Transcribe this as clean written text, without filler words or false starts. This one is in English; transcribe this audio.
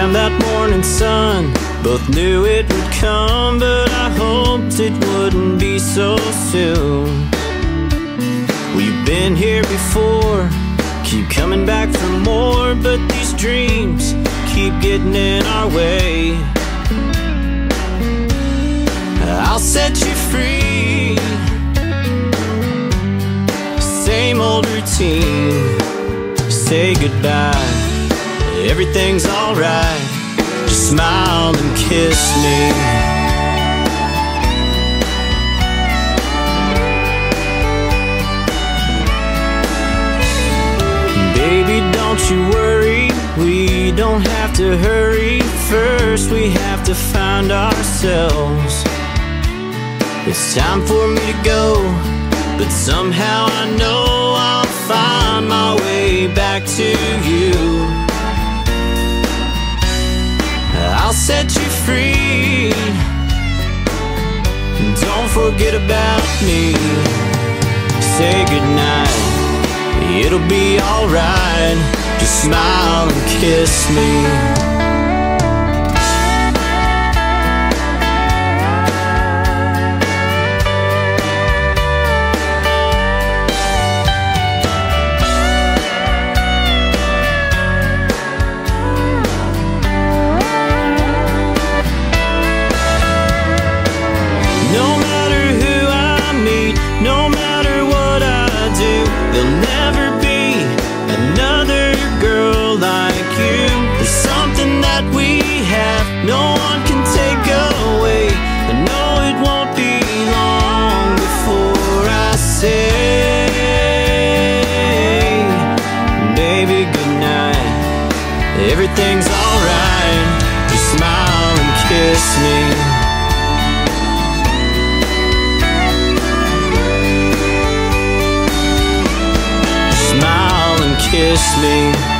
and that morning sun both knew it would come, but I hoped it wouldn't be so soon. We've been here before, keep coming back for more, but these dreams keep getting in our way. I'll set you free, same old routine. Say goodbye, everything's alright, just smile and kiss me. Don't you worry, we don't have to hurry. First we have to find ourselves. It's time for me to go, but somehow I know I'll find my way back to you. I'll set you free, don't forget about me. Say goodnight, it'll be alright, just smile and kiss me. No matter who I meet, no matter what I do, they'll never everything's alright, just smile and kiss me. Smile and kiss me.